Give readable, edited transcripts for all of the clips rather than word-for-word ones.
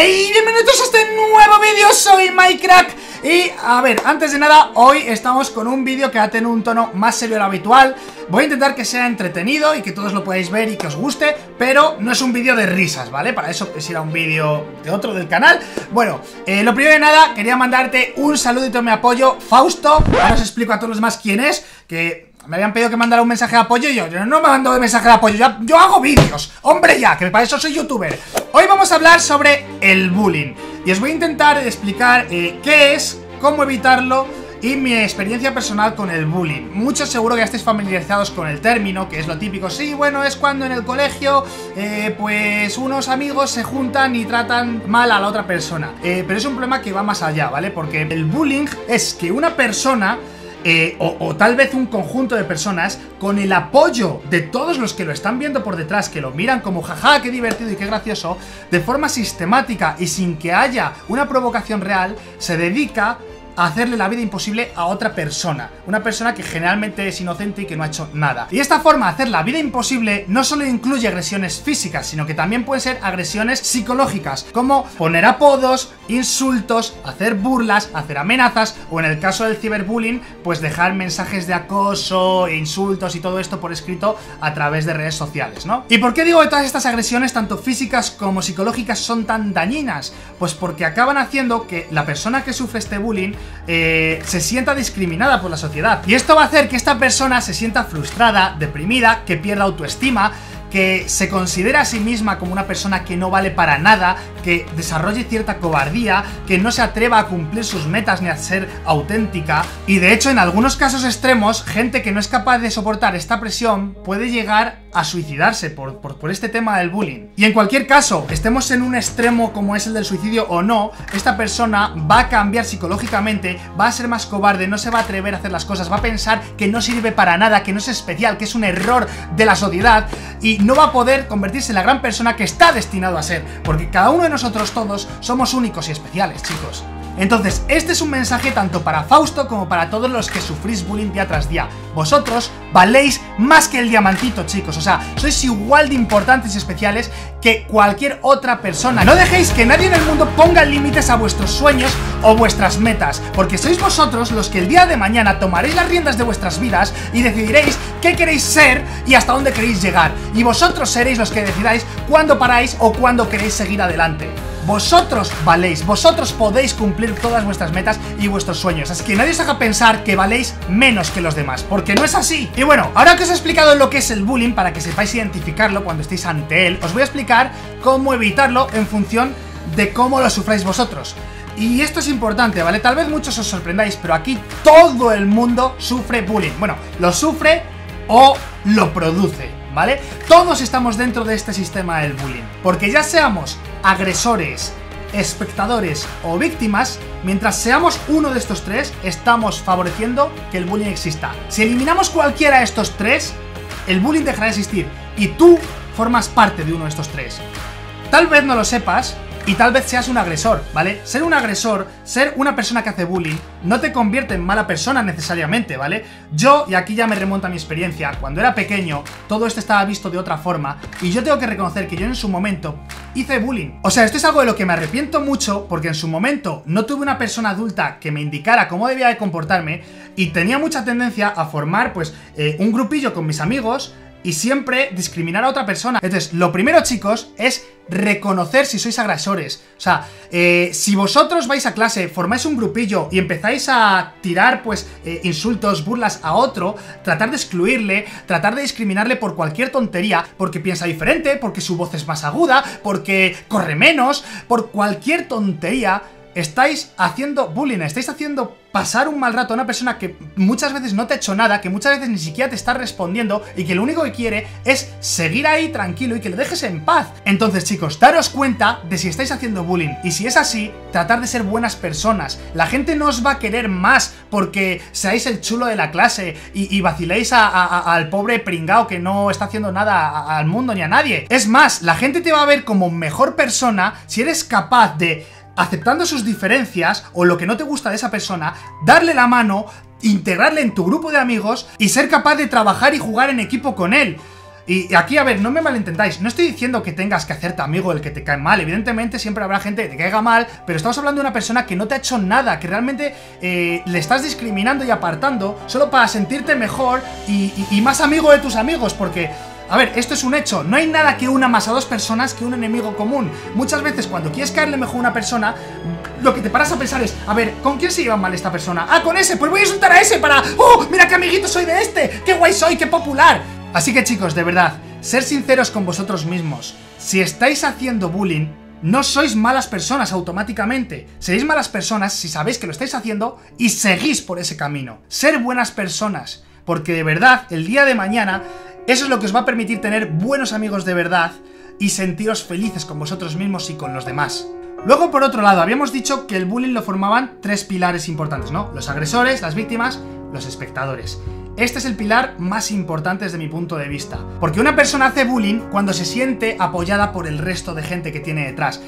¡Hey! Bienvenidos a este nuevo vídeo, soy MyCrack. Y a ver, antes de nada, hoy estamos con un vídeo que va a tener un tono más serio de lo habitual. Voy a intentar que sea entretenido y que todos lo podáis ver y que os guste, pero no es un vídeo de risas, ¿vale? Para eso quisiera un vídeo de otro del canal. Bueno, lo primero de nada, quería mandarte un saludito, mi apoyo, Fausto. Ahora os explico a todos los demás quién es, que me habían pedido que mandara un mensaje de apoyo y yo no me mando de mensaje de apoyo, yo hago vídeos. Hombre ya, que para eso soy youtuber. Hoy vamos a hablar sobre el bullying y os voy a intentar explicar qué es, cómo evitarlo y mi experiencia personal con el bullying. Muchos seguro que ya estáis familiarizados con el término, que es lo típico. Sí, bueno, es cuando en el colegio pues unos amigos se juntan y tratan mal a la otra persona, pero es un problema que va más allá, ¿vale? Porque el bullying es que una persona o tal vez un conjunto de personas, con el apoyo de todos los que lo están viendo por detrás, que lo miran como jaja, qué divertido y qué gracioso, de forma sistemática y sin que haya una provocación real, se dedica a hacerle la vida imposible a otra persona. Una persona que generalmente es inocente y que no ha hecho nada. Y esta forma de hacer la vida imposible no solo incluye agresiones físicas, sino que también pueden ser agresiones psicológicas, como poner apodos, insultos, hacer burlas, hacer amenazas, o en el caso del ciberbullying, pues dejar mensajes de acoso, insultos y todo esto por escrito a través de redes sociales, ¿no? ¿Y por qué digo que todas estas agresiones, tanto físicas como psicológicas, son tan dañinas? Pues porque acaban haciendo que la persona que sufre este bullying se sienta discriminada por la sociedad. Y esto va a hacer que esta persona se sienta frustrada, deprimida, que pierda autoestima, que se considere a sí misma como una persona que no vale para nada, que desarrolle cierta cobardía, que no se atreva a cumplir sus metas ni a ser auténtica. Y de hecho, en algunos casos extremos, gente que no es capaz de soportar esta presión puede llegar a suicidarse por este tema del bullying. Y en cualquier caso, estemos en un extremo como es el del suicidio o no, esta persona va a cambiar psicológicamente, va a ser más cobarde, no se va a atrever a hacer las cosas, va a pensar que no sirve para nada, que no es especial, que es un error de la sociedad, y no va a poder convertirse en la gran persona que está destinado a ser, porque cada uno de nosotros todos somos únicos y especiales, chicos. Entonces, este es un mensaje tanto para Fausto como para todos los que sufrís bullying día tras día. Vosotros valéis más que el diamantito, chicos. O sea, sois igual de importantes y especiales que cualquier otra persona. No dejéis que nadie en el mundo ponga límites a vuestros sueños o vuestras metas, porque sois vosotros los que el día de mañana tomaréis las riendas de vuestras vidas y decidiréis qué queréis ser y hasta dónde queréis llegar. Y vosotros seréis los que decidáis cuándo paráis o cuándo queréis seguir adelante. Vosotros valéis, vosotros podéis cumplir todas vuestras metas y vuestros sueños. Así que nadie os haga pensar que valéis menos que los demás, porque no es así. Y bueno, ahora que os he explicado lo que es el bullying, para que sepáis identificarlo cuando estéis ante él, os voy a explicar cómo evitarlo en función de cómo lo sufráis vosotros. Y esto es importante, ¿vale? Tal vez muchos os sorprendáis, pero aquí todo el mundo sufre bullying. Bueno, lo sufre o lo produce, ¿vale? Todos estamos dentro de este sistema del bullying, porque ya seamos agresores, espectadores o víctimas, mientras seamos uno de estos tres, estamos favoreciendo que el bullying exista. Si eliminamos cualquiera de estos tres, el bullying dejará de existir, y tú formas parte de uno de estos tres. Tal vez no lo sepas y tal vez seas un agresor, ¿vale? Ser un agresor, ser una persona que hace bullying, no te convierte en mala persona necesariamente, ¿vale? Yo, y aquí ya me remonta a mi experiencia, cuando era pequeño, todo esto estaba visto de otra forma, y yo tengo que reconocer que yo en su momento hice bullying. O sea, esto es algo de lo que me arrepiento mucho, porque en su momento no tuve una persona adulta que me indicara cómo debía de comportarme, y tenía mucha tendencia a formar, pues, un grupillo con mis amigos, y siempre discriminar a otra persona. Entonces, lo primero, chicos, es reconocer si sois agresores. O sea, si vosotros vais a clase, formáis un grupillo y empezáis a tirar, pues, insultos, burlas a otro, tratar de excluirle, tratar de discriminarle por cualquier tontería, porque piensa diferente, porque su voz es más aguda, porque corre menos, por cualquier tontería, estáis haciendo bullying, estáis haciendo pasar un mal rato a una persona que muchas veces no te ha hecho nada, que muchas veces ni siquiera te está respondiendo y que lo único que quiere es seguir ahí tranquilo y que le dejes en paz. Entonces, chicos, daros cuenta de si estáis haciendo bullying, y si es así, tratar de ser buenas personas. La gente no os va a querer más porque seáis el chulo de la clase y vaciléis al pobre pringao que no está haciendo nada al mundo ni a nadie. Es más, la gente te va a ver como mejor persona si eres capaz de, aceptando sus diferencias o lo que no te gusta de esa persona, darle la mano, integrarle en tu grupo de amigos y ser capaz de trabajar y jugar en equipo con él. Y aquí, a ver, no me malentendáis, no estoy diciendo que tengas que hacerte amigo del que te cae mal. Evidentemente siempre habrá gente que te caiga mal, pero estamos hablando de una persona que no te ha hecho nada, que realmente le estás discriminando y apartando solo para sentirte mejor y más amigo de tus amigos, porque... A ver, esto es un hecho, no hay nada que una más a dos personas que un enemigo común. Muchas veces cuando quieres caerle mejor a una persona, lo que te paras a pensar es, a ver, ¿con quién se lleva mal esta persona? Ah, con ese, pues voy a insultar a ese para... ¡Oh, mira qué amiguito soy de este! ¡Qué guay soy, qué popular! Así que chicos, de verdad, ser sinceros con vosotros mismos. Si estáis haciendo bullying, no sois malas personas automáticamente. Seréis malas personas si sabéis que lo estáis haciendo y seguís por ese camino. Ser buenas personas, porque de verdad, el día de mañana... Eso es lo que os va a permitir tener buenos amigos de verdad y sentiros felices con vosotros mismos y con los demás. Luego, por otro lado, habíamos dicho que el bullying lo formaban tres pilares importantes, ¿no? Los agresores, las víctimas, los espectadores. Este es el pilar más importante desde mi punto de vista. Porque una persona hace bullying cuando se siente apoyada por el resto de gente que tiene detrás.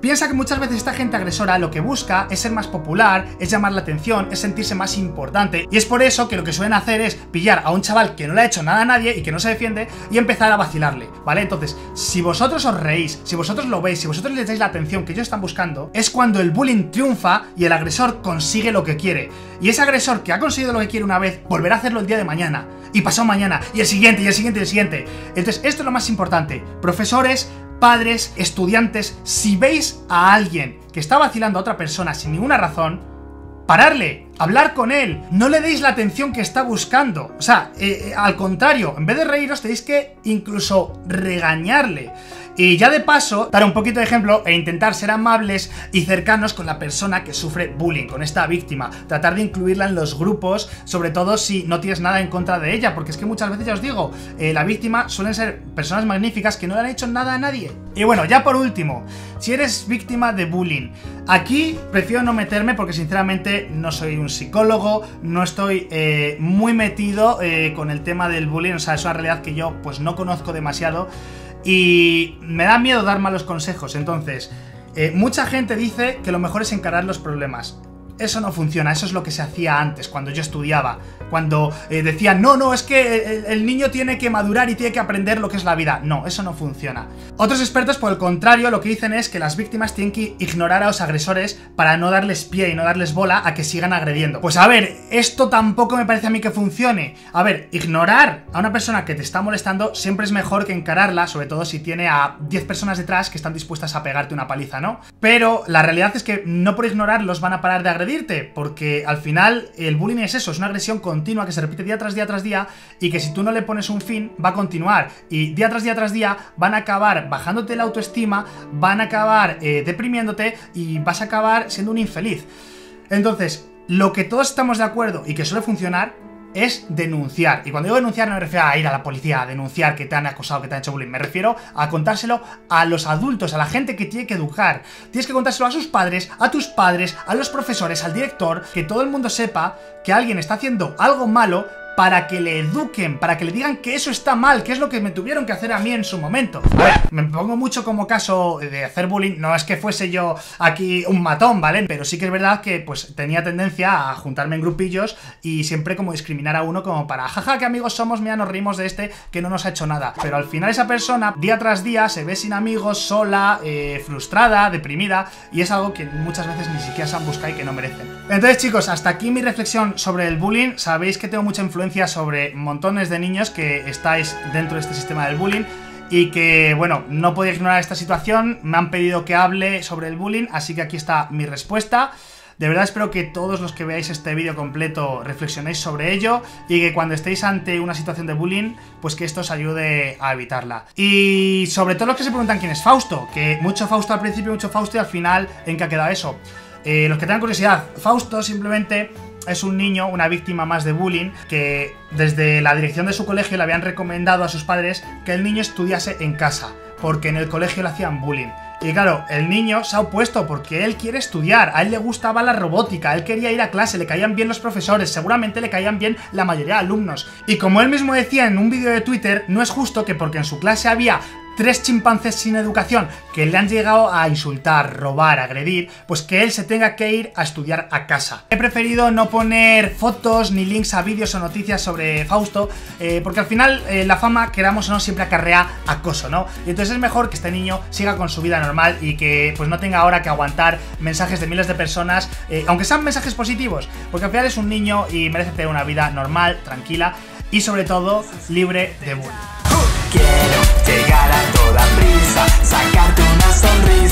Piensa que muchas veces esta gente agresora lo que busca es ser más popular, es llamar la atención, es sentirse más importante, y es por eso que lo que suelen hacer es pillar a un chaval que no le ha hecho nada a nadie y que no se defiende y empezar a vacilarle, ¿vale? Entonces, si vosotros os reís, si vosotros lo veis, si vosotros les dais la atención que ellos están buscando, es cuando el bullying triunfa y el agresor consigue lo que quiere. Y ese agresor que ha conseguido lo que quiere una vez, volverá a hacerlo el día de mañana, y pasado mañana, y el siguiente, y el siguiente, y el siguiente. Entonces, esto es lo más importante. Profesores, padres, estudiantes, si veis a alguien que está vacilando a otra persona sin ninguna razón, pararle, hablar con él, no le deis la atención que está buscando. O sea, al contrario, en vez de reíros tenéis que incluso regañarle. Y ya de paso, dar un poquito de ejemplo e intentar ser amables y cercanos con la persona que sufre bullying, con esta víctima. Tratar de incluirla en los grupos, sobre todo si no tienes nada en contra de ella, porque es que muchas veces, ya os digo, la víctima suelen ser personas magníficas que no le han hecho nada a nadie. Y bueno, ya por último, si eres víctima de bullying, aquí prefiero no meterme porque sinceramente no soy un psicólogo, no estoy muy metido con el tema del bullying, o sea, es una realidad que yo pues no conozco demasiado. Y me da miedo dar malos consejos, entonces, mucha gente dice que lo mejor es encarar los problemas. Eso no funciona, eso es lo que se hacía antes, cuando yo estudiaba, cuando decían, no, es que el niño tiene que madurar y tiene que aprender lo que es la vida. No, eso no funciona. Otros expertos, por el contrario, lo que dicen es que las víctimas tienen que ignorar a los agresores para no darles pie y no darles bola a que sigan agrediendo. Pues a ver, esto tampoco me parece a mí que funcione. A ver, ignorar a una persona que te está molestando siempre es mejor que encararla, sobre todo si tiene a 10 personas detrás que están dispuestas a pegarte una paliza, ¿no? Pero la realidad es que no por ignorarlos van a parar de agredir, porque al final el bullying es eso, es una agresión continua que se repite día tras día tras día y que si tú no le pones un fin va a continuar y día tras día tras día van a acabar bajándote la autoestima, van a acabar deprimiéndote y vas a acabar siendo un infeliz. Entonces, lo que todos estamos de acuerdo y que suele funcionar es denunciar. Y cuando digo denunciar no me refiero a ir a la policía a denunciar que te han acosado, que te han hecho bullying. Me refiero a contárselo a los adultos, a la gente que tiene que educar. Tienes que contárselo a sus padres, a tus padres, a los profesores, al director, que todo el mundo sepa que alguien está haciendo algo malo para que le eduquen, para que le digan que eso está mal, que es lo que me tuvieron que hacer a mí en su momento. A ver, me pongo mucho como caso de hacer bullying, no es que fuese yo aquí un matón, ¿vale? Pero sí que es verdad que pues tenía tendencia a juntarme en grupillos y siempre como discriminar a uno como para, jaja, que amigos somos, mira, nos reímos de este que no nos ha hecho nada. Pero al final esa persona día tras día se ve sin amigos, sola, frustrada, deprimida, y es algo que muchas veces ni siquiera se han buscado y que no merecen. Entonces chicos, hasta aquí mi reflexión sobre el bullying. Sabéis que tengo mucha influencia sobre montones de niños que estáis dentro de este sistema del bullying y que, bueno, no podéis ignorar esta situación. Me han pedido que hable sobre el bullying, así que aquí está mi respuesta. De verdad espero que todos los que veáis este vídeo completo reflexionéis sobre ello y que cuando estéis ante una situación de bullying, pues que esto os ayude a evitarla. Y sobre todo los que se preguntan quién es Fausto, que mucho Fausto al principio, mucho Fausto, y al final, ¿en qué ha quedado eso? Los que tengan curiosidad, Fausto simplemente... es un niño, una víctima más de bullying, que desde la dirección de su colegio le habían recomendado a sus padres que el niño estudiase en casa, porque en el colegio le hacían bullying. Y claro, el niño se ha opuesto porque él quiere estudiar, a él le gustaba la robótica, él quería ir a clase, le caían bien los profesores, seguramente le caían bien la mayoría de alumnos. Y como él mismo decía en un vídeo de Twitter, no es justo que porque en su clase había tres chimpancés sin educación que le han llegado a insultar, robar, agredir, pues que él se tenga que ir a estudiar a casa. He preferido no poner fotos ni links a vídeos o noticias sobre Fausto, porque al final la fama, queramos o no, siempre acarrea acoso, ¿no? Y entonces es mejor que este niño siga con su vida normal y que pues no tenga ahora que aguantar mensajes de miles de personas, aunque sean mensajes positivos, porque al final es un niño y merece tener una vida normal, tranquila y sobre todo libre de bullying. Quiero llegar a toda prisa, sacarte una sonrisa.